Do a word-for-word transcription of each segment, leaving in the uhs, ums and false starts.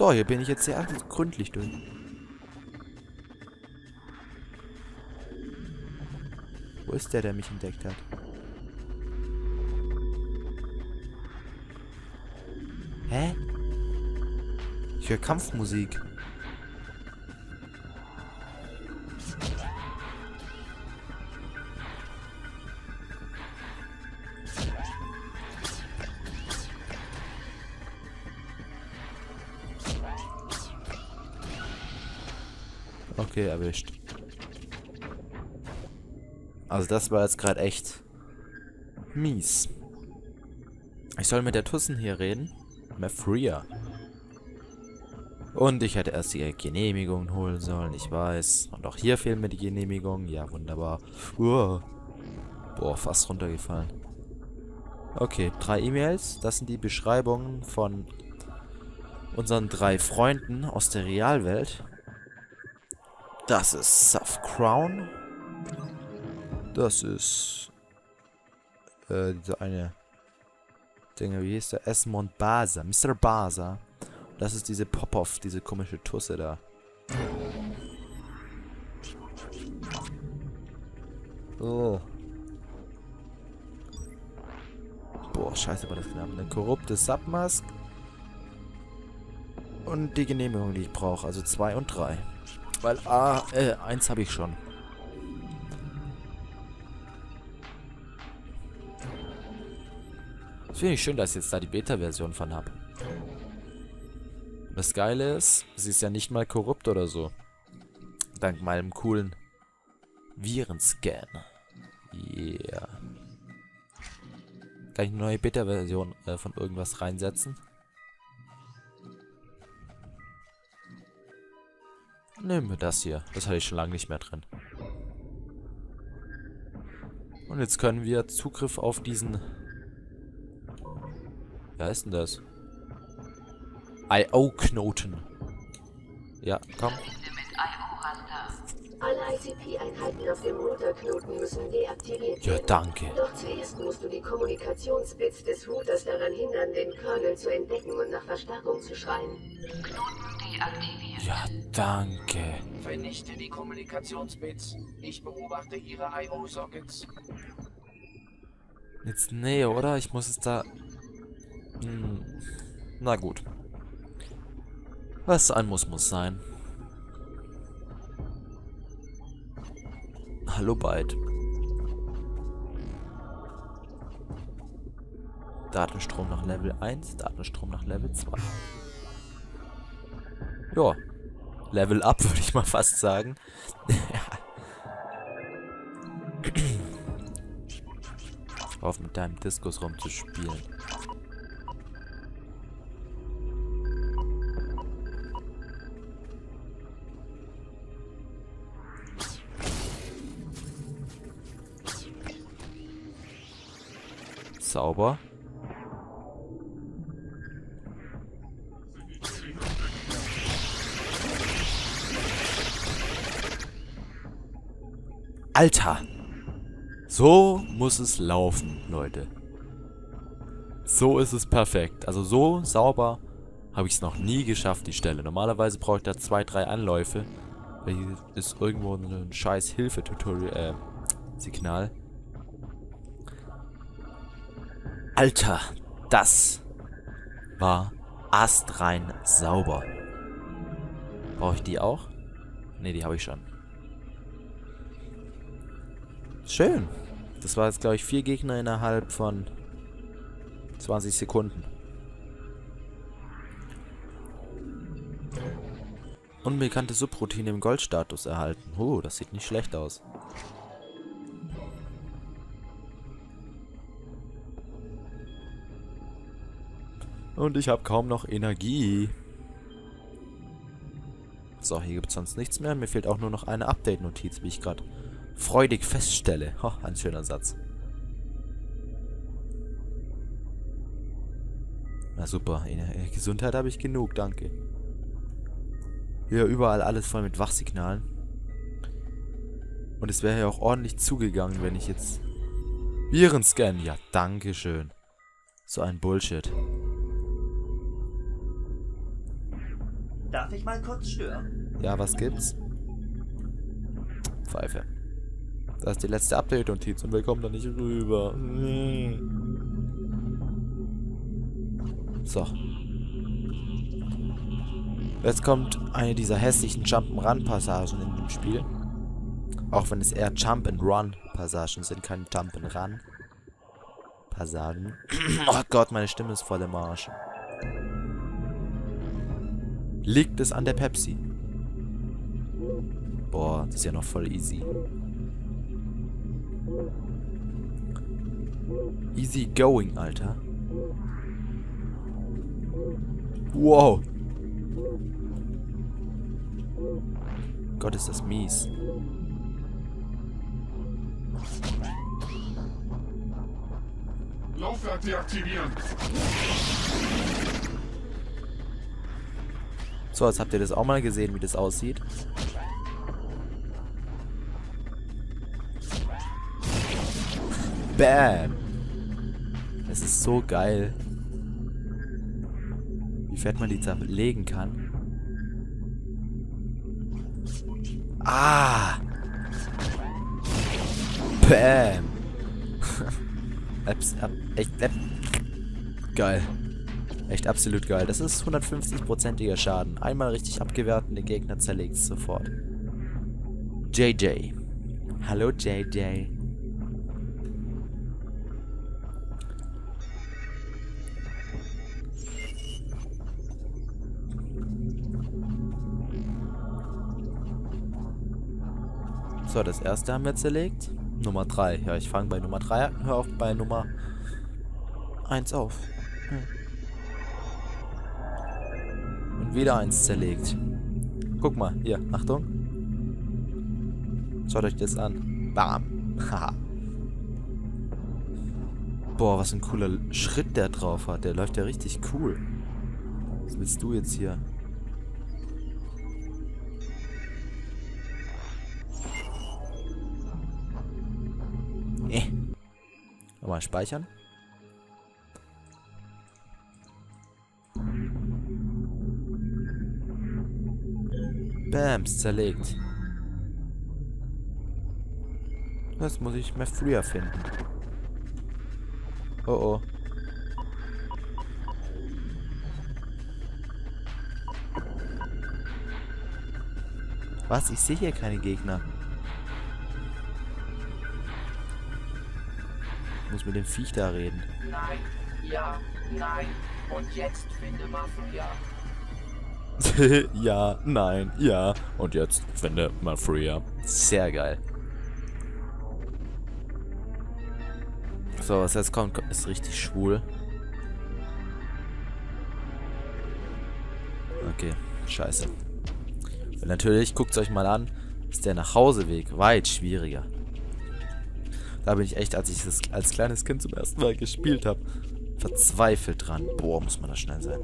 So, hier bin ich jetzt sehr gründlich durch. Wo ist der, der mich entdeckt hat? Hä? Ich höre Kampfmusik. Okay, erwischt. Also das war jetzt gerade echt mies. Ich soll mit der Tussen hier reden. Mephria. Und ich hätte erst die Genehmigung holen sollen, ich weiß. Und auch hier fehlen mir die Genehmigungen. Ja, wunderbar. Uah. Boah, fast runtergefallen. Okay, drei E-Mails. Das sind die Beschreibungen von unseren drei Freunden aus der Realwelt. Das ist Soft Crown. Das ist äh, dieser eine Dinge, wie hieß der? Esmond Baza, Mister Baza. Das ist diese Pop-Off, diese komische Tusse da. Oh. Boah, scheiße, war das knapp. Eine korrupte Submask. Und die Genehmigung, die ich brauche. Also zwei und drei. Weil, ah, äh, eins habe ich schon. Das finde ich schön, dass ich jetzt da die Beta-Version von habe. Das Geile ist, sie ist ja nicht mal korrupt oder so. Dank meinem coolen Virenscan. Yeah. Kann ich eine neue Beta-Version äh, von irgendwas reinsetzen? Nehmen wir das hier. Das hatte ich schon lange nicht mehr drin. Und jetzt können wir Zugriff auf diesen... Wie heißt denn das? I O-Knoten. Ja, komm. Alle I C P-Einheiten auf dem Routerknoten müssen deaktiviert werden. Ja, danke. Doch zuerst musst du die Kommunikationsbits des Routers daran hindern, den Kernel zu entdecken und nach Verstärkung zu schreien. Knoten deaktiviert. Ja, danke. Vernichte die Kommunikationsbits. Ich beobachte ihre I O-Sockets. Jetzt nee, oder? Ich muss es da... Hm. Na gut. Was sein muss, muss sein. Hallo Byte. Datenstrom nach Level eins, Datenstrom nach Level zwei. Ja. Level up, würde ich mal fast sagen. Hör auf, mit deinem Diskus rumzuspielen. Sauber. Alter! So muss es laufen, Leute. So ist es perfekt. Also so sauber habe ich es noch nie geschafft, die Stelle. Normalerweise brauche ich da zwei, drei Anläufe. Hier ist irgendwo ein scheiß Hilfe-Tutorial, äh, Signal. Alter, das war astrein sauber. Brauche ich die auch? Ne, die habe ich schon. Schön. Das war jetzt, glaube ich, vier Gegner innerhalb von zwanzig Sekunden. Unbekannte Subroutine im Goldstatus erhalten. Oh, das sieht nicht schlecht aus. Und ich habe kaum noch Energie. So, hier gibt es sonst nichts mehr. Mir fehlt auch nur noch eine Update-Notiz, wie ich gerade freudig feststelle. Ho, ein schöner Satz. Na super, Gesundheit habe ich genug, danke. Hier überall alles voll mit Wachsignalen. Und es wäre ja auch ordentlich zugegangen, wenn ich jetzt... Virenscan, ja, danke schön. So ein Bullshit. Darf ich mal kurz stören? Ja, was gibt's? Pfeife. Das ist die letzte Update-Notiz und wir kommen da nicht rüber. So. Jetzt kommt eine dieser hässlichen Jump-and-Run-Passagen in dem Spiel. Auch wenn es eher Jump-and-Run-Passagen sind, keine Jump-and-Run-Passagen. Oh Gott, meine Stimme ist voll im Arsch. Liegt es an der Pepsi? Boah, das ist ja noch voll easy. Easy going, Alter. Wow. Gott, ist das mies. Laufwerk deaktivieren. So, jetzt habt ihr das auch mal gesehen, wie das aussieht. Bam! Das ist so geil. Wie fett man die zerlegen kann. Ah! Bam! Abs ab echt ab geil. Echt absolut geil. Das ist hundertfünfzig-prozentiger Schaden. Einmal richtig abgewehrt und den Gegner zerlegt sofort. J J. Hallo J J. So, das erste haben wir zerlegt. Nummer drei. Ja, ich fange bei Nummer drei an, hör auch bei Nummer eins auf. Hm. Und wieder eins zerlegt. Guck mal, hier, Achtung. Schaut euch das an. Bam. Haha. Boah, was ein cooler Schritt der drauf hat. Der läuft ja richtig cool. Was willst du jetzt hier? Mal speichern. Bams, zerlegt. Jetzt muss ich Mephria finden. Oh oh. Was? Ich sehe hier keine Gegner. Muss mit dem Viech da reden. Nein, ja, nein, und jetzt finde Mephria. Ja, nein, ja, und jetzt finde Mephria. Sehr geil. So, was jetzt kommt, ist richtig schwul. Okay, scheiße. Und natürlich, guckt es euch mal an, ist der Nachhauseweg weit schwieriger. Da bin ich echt, als ich das als kleines Kind zum ersten Mal gespielt habe, verzweifelt dran. Boah, muss man da schnell sein.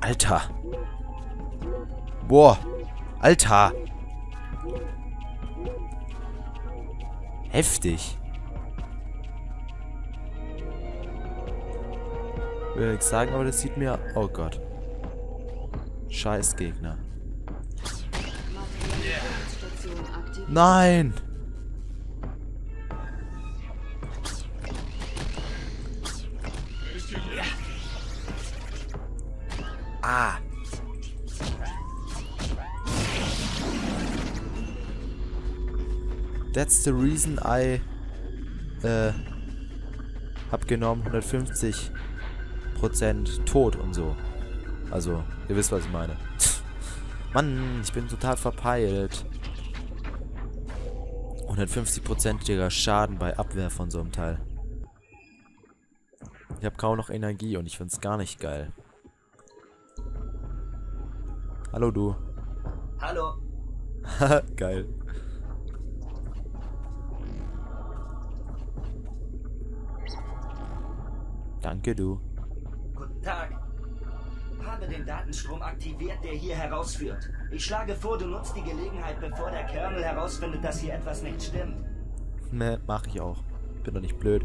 Alter! Boah! Alter! Heftig! Würde ich sagen, aber das sieht mir... Oh Gott. Scheiß Gegner. Nein! Ah. That's the reason I äh, hab genommen hundertfünfzig Prozent tot und so. Also, ihr wisst, was ich meine. Mann, ich bin total verpeilt. hundertfünfzig-prozentiger Schaden bei Abwehr von so einem Teil. Ich habe kaum noch Energie und ich find's gar nicht geil. Hallo du. Hallo. Geil. Danke du. Guten Tag. Habe den Datenstrom aktiviert, der hier herausführt. Ich schlage vor, du nutzt die Gelegenheit, bevor der Kernel herausfindet, dass hier etwas nicht stimmt. Ne, mach ich auch. Bin doch nicht blöd.